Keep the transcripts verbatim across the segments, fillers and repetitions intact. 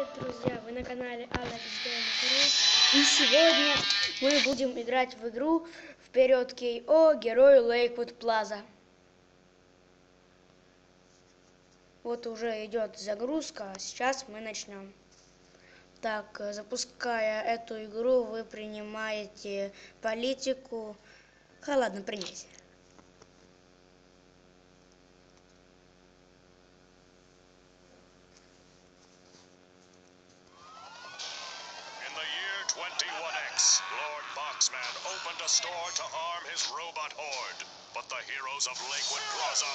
Привет, друзья! Вы на канале Алекс. И сегодня мы будем играть в игру «Вперед, Кей О! Герой Лейквуд Плаза». Вот уже идет загрузка. Сейчас мы начнем. Так, запуская эту игру, вы принимаете политику. А ладно, принять. Store to arm his robot horde, but the heroes of Lakewood Plaza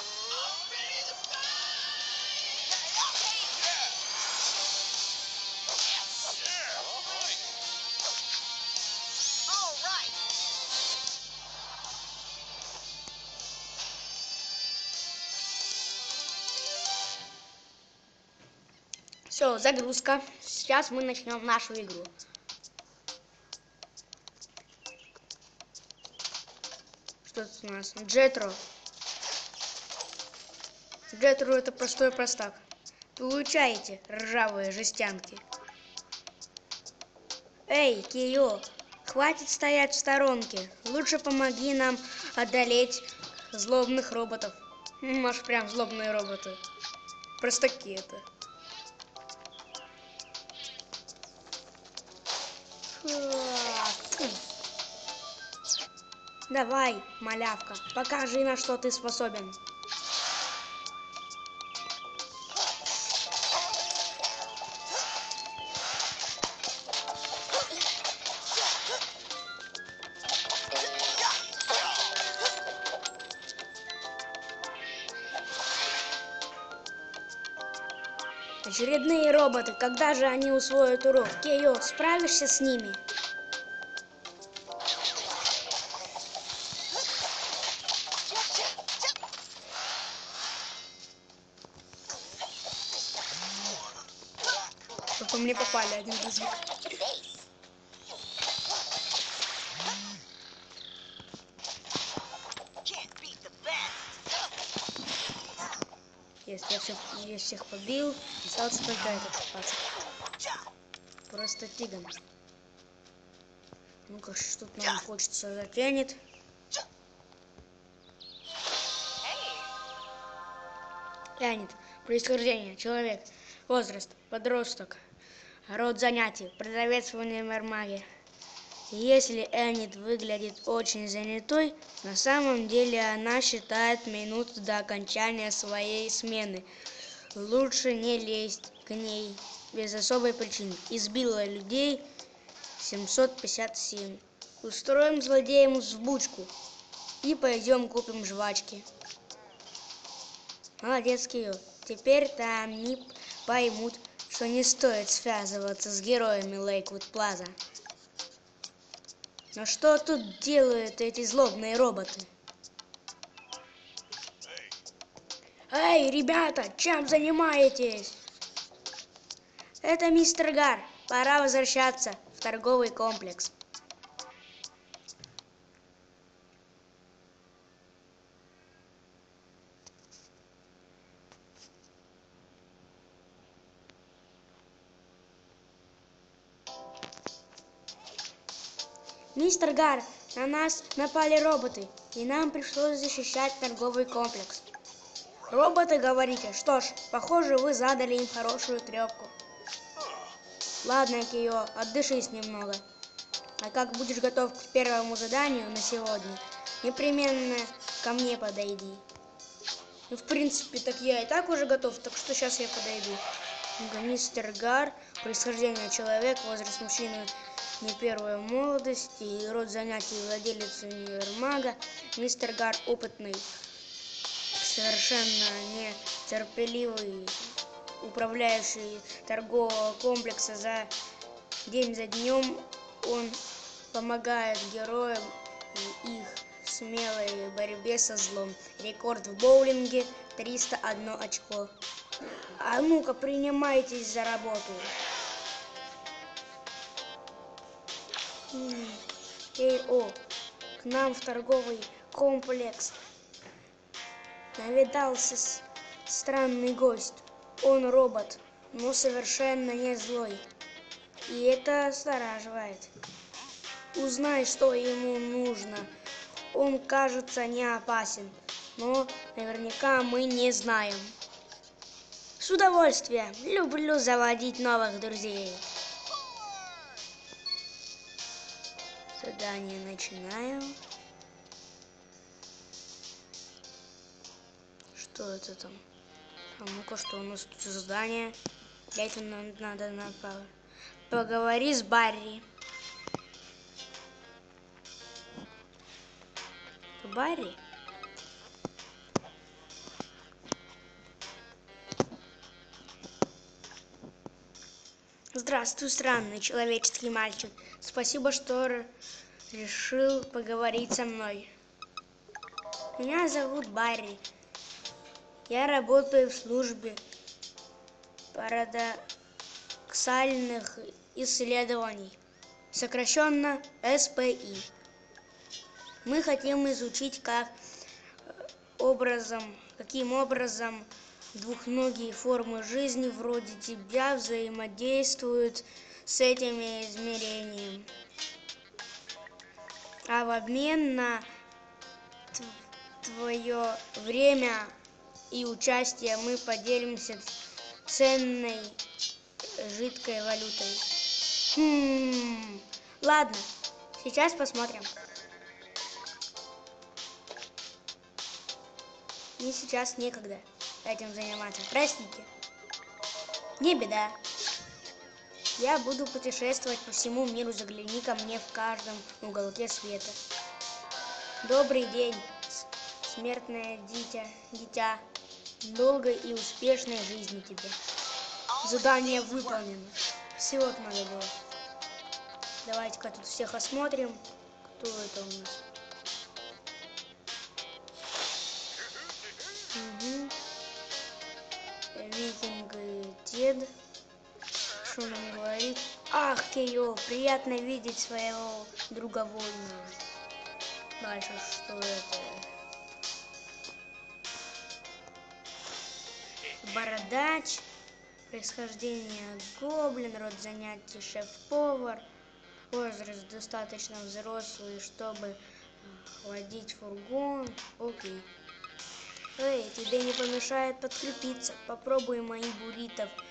Все, загрузка. Сейчас мы начнем нашу игру. Тут у нас Джетро. Джетро — это простой простак. Получаете ржавые жестянки. Эй, Кио, хватит стоять в сторонке. Лучше помоги нам одолеть злобных роботов. Может, прям злобные роботы. Простаки это. Давай, малявка, покажи, на что ты способен. Очередные роботы, когда же они усвоят урок? Кейо, справишься с ними? По мне попали один раз. Если я, все, я всех побил, остался только этот пацан. Просто тиган. Ну-ка, что тут нам хочется затянет. Тянет. Происхождение. Человек. Возраст. Подросток. Род занятий, продавецование мармаги. Если Энид выглядит очень занятой, на самом деле она считает минуты до окончания своей смены. Лучше не лезть к ней без особой причины. Избила людей семьсот пятьдесят семь. Устроим злодеям взбучку и пойдем купим жвачки. Молодец, Кио. Теперь-то они поймут, что не стоит связываться с героями Лейквуд Плаза. Но что тут делают эти злобные роботы? Эй, ребята, чем занимаетесь? Это мистер Гар. Пора возвращаться в торговый комплекс. Мистер Гар, на нас напали роботы, и нам пришлось защищать торговый комплекс. Роботы, говорите? Что ж, похоже, вы задали им хорошую трепку. Ладно, Кио, отдышись немного. А как будешь готов к первому заданию на сегодня, непременно ко мне подойди. Ну, в принципе, так я и так уже готов, так что сейчас я подойду. Мистер Гар, происхождение человек, возраст мужчины не первой молодости, и род занятий владелец универмага. Мистер Гар опытный, совершенно нетерпеливый, управляющий торгового комплекса. За день за днем он помогает героям в их смелой борьбе со злом. Рекорд в боулинге — триста одно очко. А ну-ка, принимайтесь за работу. Эй, о, к нам в торговый комплекс наведался странный гость. Он робот, ну совершенно не злой. И это настораживает. Узнай, что ему нужно. Он, кажется, не опасен, но наверняка мы не знаем. С удовольствием. Люблю заводить новых друзей. Задание начинаю. Что это там? А ну-ка, что у нас тут задание? Для этого нам надо направо. Поговори с Барри. Барри? Здравствуй, странный человеческий мальчик. Спасибо, что решил поговорить со мной. Меня зовут Барри. Я работаю в службе парадоксальных исследований, сокращенно эс пэ и. Мы хотим изучить, как образом, каким образом двухногие формы жизни вроде тебя взаимодействуют с этими измерениями. А в обмен на твое время и участие мы поделимся ценной жидкой валютой. Хм, ладно, сейчас посмотрим. И сейчас некогда этим заниматься. Простите. Не беда. Я буду путешествовать по всему миру. Загляни ко мне в каждом уголке света. Добрый день, смертное дитя. дитя. Долгой и успешной жизни тебе. Задание выполнено. Всего-то надо было. Давайте-ка тут всех осмотрим. Кто это у нас? Угу. Викинг и Тед. Что нам говорит? Ах, Кио, приятно видеть своего друга вольного. Дальше что это? Бородач, происхождение гоблин, род занятий шеф-повар, возраст достаточно взрослый, чтобы водить фургон. Окей. Эй, тебе не помешает подкрепиться. Попробуй мои буррито в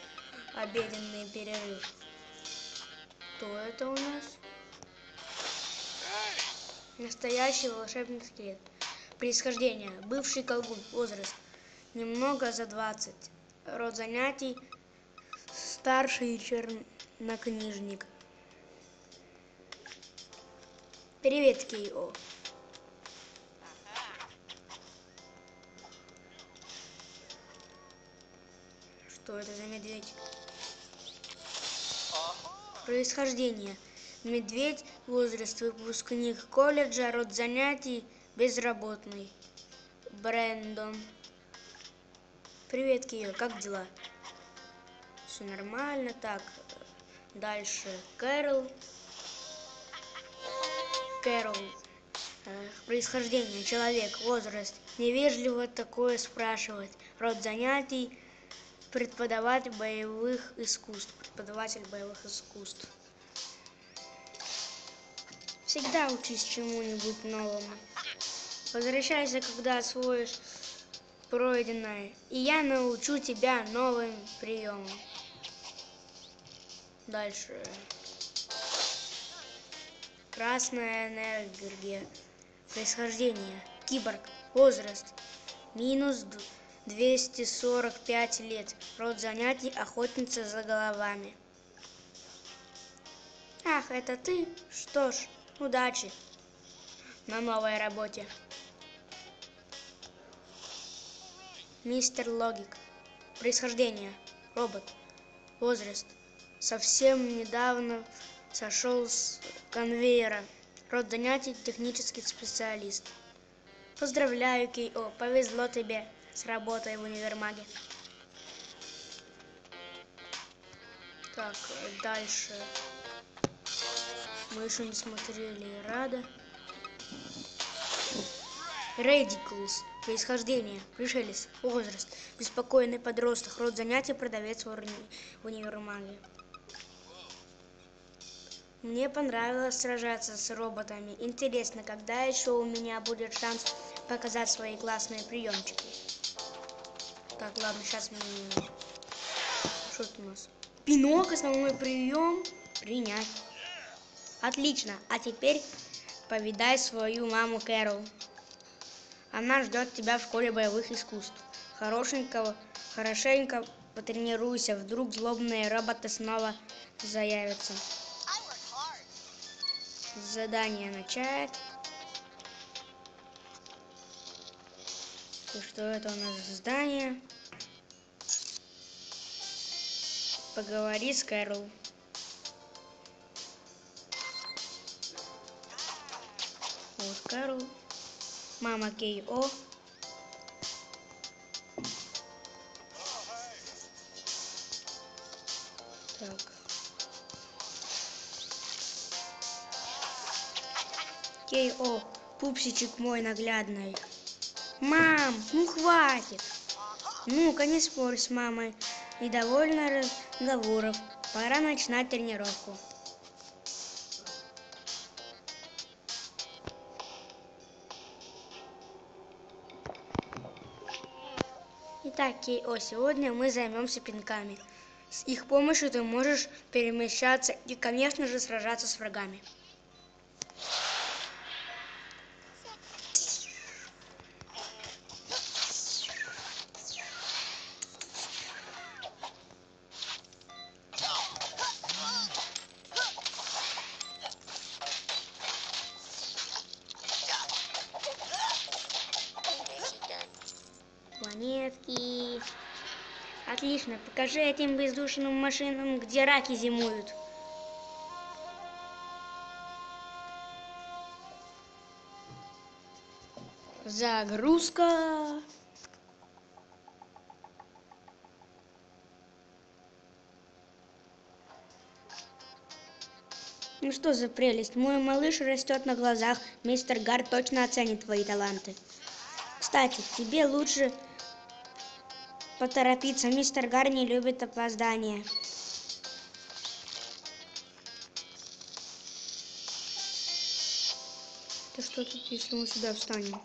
обеденный перерыв. Кто это у нас? Настоящий волшебный скелет. Происхождение. Бывший колгун. Возраст. Немного за двадцать. Род занятий старший чернокнижник. Привет, Кей О. Что это за медведь? Происхождение. Медведь, возраст выпускник колледжа, род занятий безработный. Брэндон. Привет, Кио, как дела? Все нормально, так. Дальше Кэрол. Кэрол. Происхождение. Человек, возраст. Невежливо такое спрашивать. Род занятий. Преподаватель боевых искусств. Преподаватель боевых искусств. Всегда учись чему-нибудь новому. Возвращайся, когда освоишь пройденное, и я научу тебя новым приемам. Дальше. Красная энергия. Происхождение. Киборг. Возраст. Минус двести сорок пять лет. Род занятий охотница за головами. Ах, это ты? Что ж, удачи на новой работе. Мистер Логик. Происхождение. Робот. Возраст. Совсем недавно сошел с конвейера. Род занятий технический специалист. Поздравляю, Кей О. Повезло тебе с работой в универмаге. Так, дальше. Мы еще не смотрели Рада. Рэйдиклс. Происхождение. Пришелец. Возраст. Беспокойный подросток. Род занятий. Продавец в универмаге. Мне понравилось сражаться с роботами. Интересно, когда еще у меня будет шанс показать свои классные приемчики. Так, ладно, сейчас мы... Что тут у нас? Пинок, основной прием. Принять. Отлично. А теперь повидай свою маму Кэрол. Она ждет тебя в школе боевых искусств. Хорошенького, хорошенько потренируйся. Вдруг злобные роботы снова заявятся. Задание начать. И что это у нас задание? Поговори с Кэрол. Вот Кэрол. Мама Кей О. Так. Кей О. Пупсичек мой наглядный. Мам, ну хватит. Ну-ка, не спорь с мамой. Недовольно разговоров. Пора начинать тренировку. Итак, Кей О, сегодня мы займемся пинками. С их помощью ты можешь перемещаться и, конечно же, сражаться с врагами. Планетки. Отлично, покажи этим бездушным машинам, где раки зимуют. Загрузка. Ну что за прелесть, мой малыш растет на глазах. Мистер Гар точно оценит твои таланты. Кстати, тебе лучше... поторопиться, мистер Гар не любит опоздания. Да что тут, если мы сюда встанем?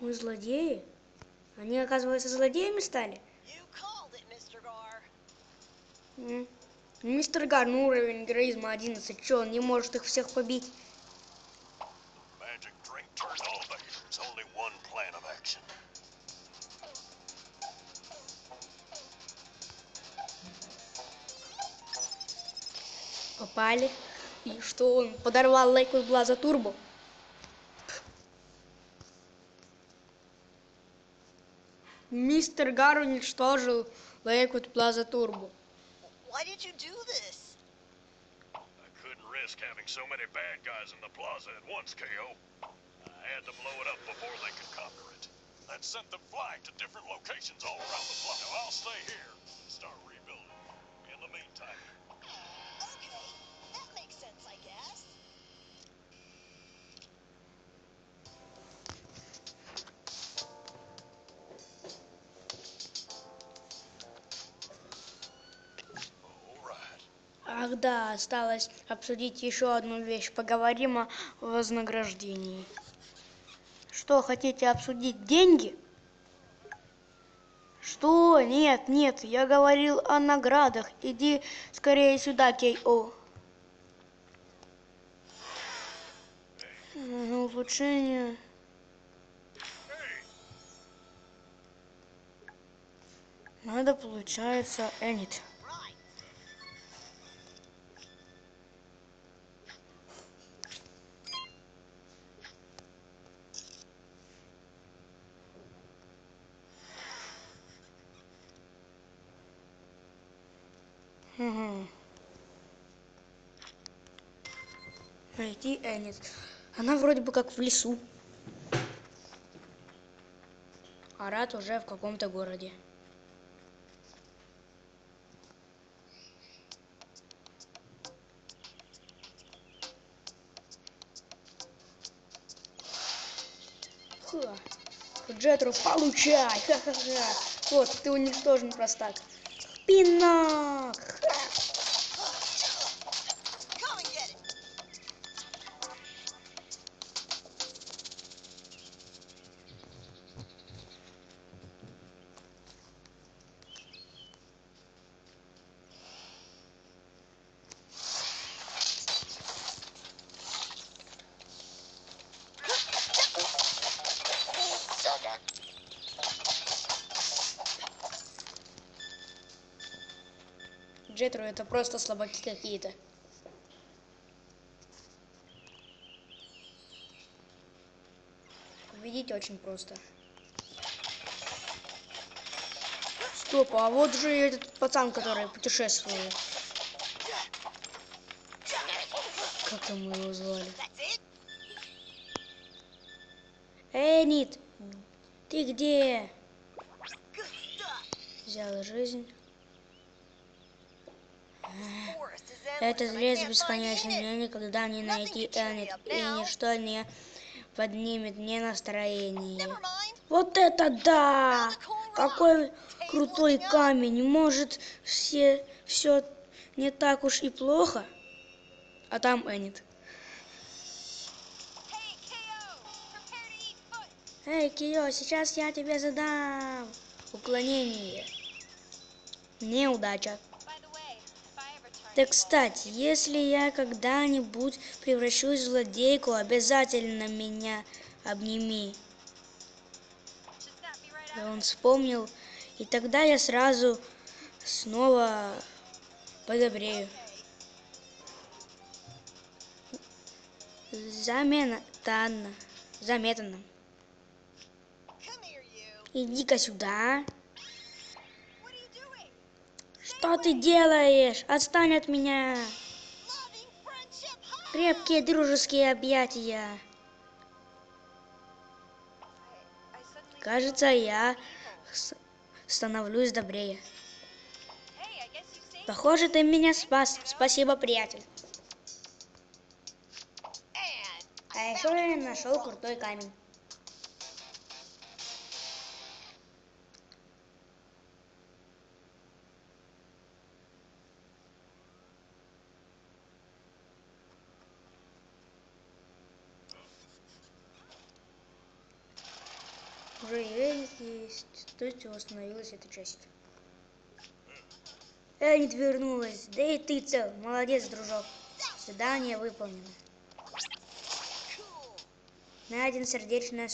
Мы злодеи? Они, оказывается, злодеями стали? It, мистер Гар, ну уровень героизма одиннадцать. Че, он не может их всех побить? Попали. И что, он подорвал Лейквуд Плаза Турбо? Мистер Гар уничтожил Лейквуд Плаза Турбо. Ах да, осталось обсудить еще одну вещь. Поговорим о вознаграждении. Что, хотите обсудить? Деньги? Что? Нет, нет, я говорил о наградах. Иди скорее сюда, Кей О. Улучшение. Но это получается Энид. Найти Энид. Она вроде бы как в лесу. А Рад уже в каком-то городе. Ха. Джетро, получай! Ха-ха-ха! Вот, ты уничтожен, простак. Пинок! Джетро, это просто слабаки какие-то. Победить очень просто. Стоп, а вот же этот пацан, который путешествует. Как там мы его звали? Энид, ты где? Взяла жизнь. Этот лес бесконечный, мне никогда не найти Энид, и ничто не поднимет мне настроение. Вот это да! Какой крутой камень! Может, все все не так уж и плохо? А там Энид. Эй, Кио, сейчас я тебе задам уклонение. Неудача. Да, кстати, если я когда-нибудь превращусь в злодейку, обязательно меня обними. И он вспомнил, и тогда я сразу снова подобрею. Заметано. Заметано. Иди-ка сюда. Что ты делаешь? Отстань от меня! Крепкие дружеские объятия. Кажется, я становлюсь добрее. Похоже, ты меня спас. Спасибо, приятель. А еще я нашел крутой камень. Уже есть, то есть восстановилась эта часть. Энид вернулась, да и ты цел, молодец, дружок. Свидание выполнено. На один сердечный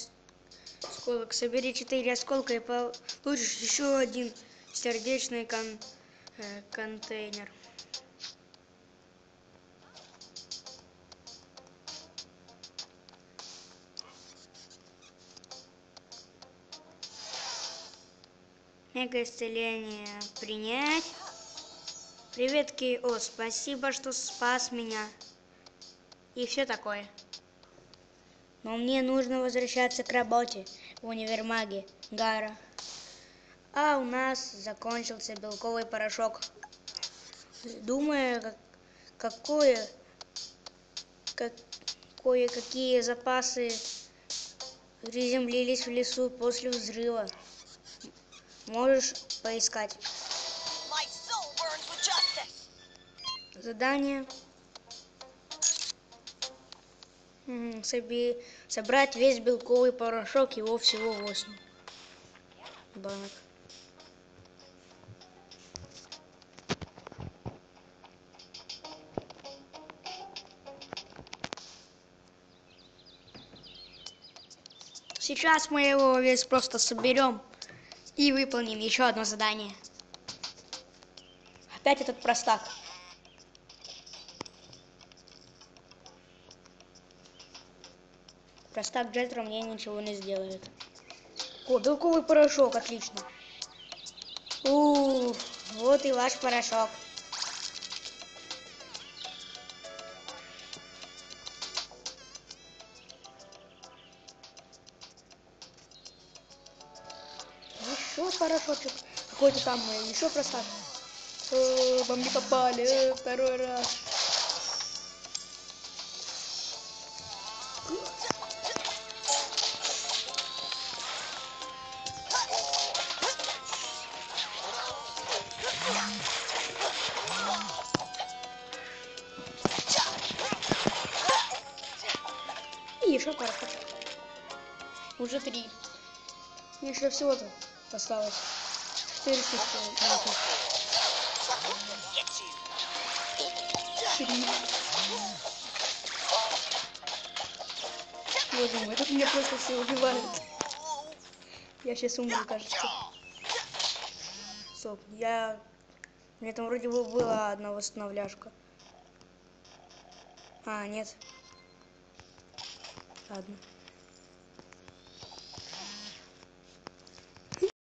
осколок. Собери четыре осколка и получишь еще один сердечный кон э, контейнер. Мега исцеление принять. Привет, Кио, спасибо, что спас меня. И все такое. Но мне нужно возвращаться к работе в универмаге Гара. А у нас закончился белковый порошок. Думаю, как, какое, как, кое-какие запасы приземлились в лесу после взрыва. Можешь поискать. Задание. Соби... Собрать весь белковый порошок, его всего восемь банок. Сейчас мы его весь просто соберем. И выполним еще одно задание. Опять этот простак. Простак Джетро мне ничего не сделает. О, белковый порошок, отлично. Уф, вот и ваш порошок. Еще порошочек. Какой-то там еще простак. О, вам не попали, э, второй раз. И еще порошочек. Уже три. Еще всего-то осталось. Четыре штуки. Боже мой, тут меня просто все убивают. Я сейчас умру, кажется. Стоп, я... У меня там вроде бы была одна восстановляшка. А, нет. Ладно.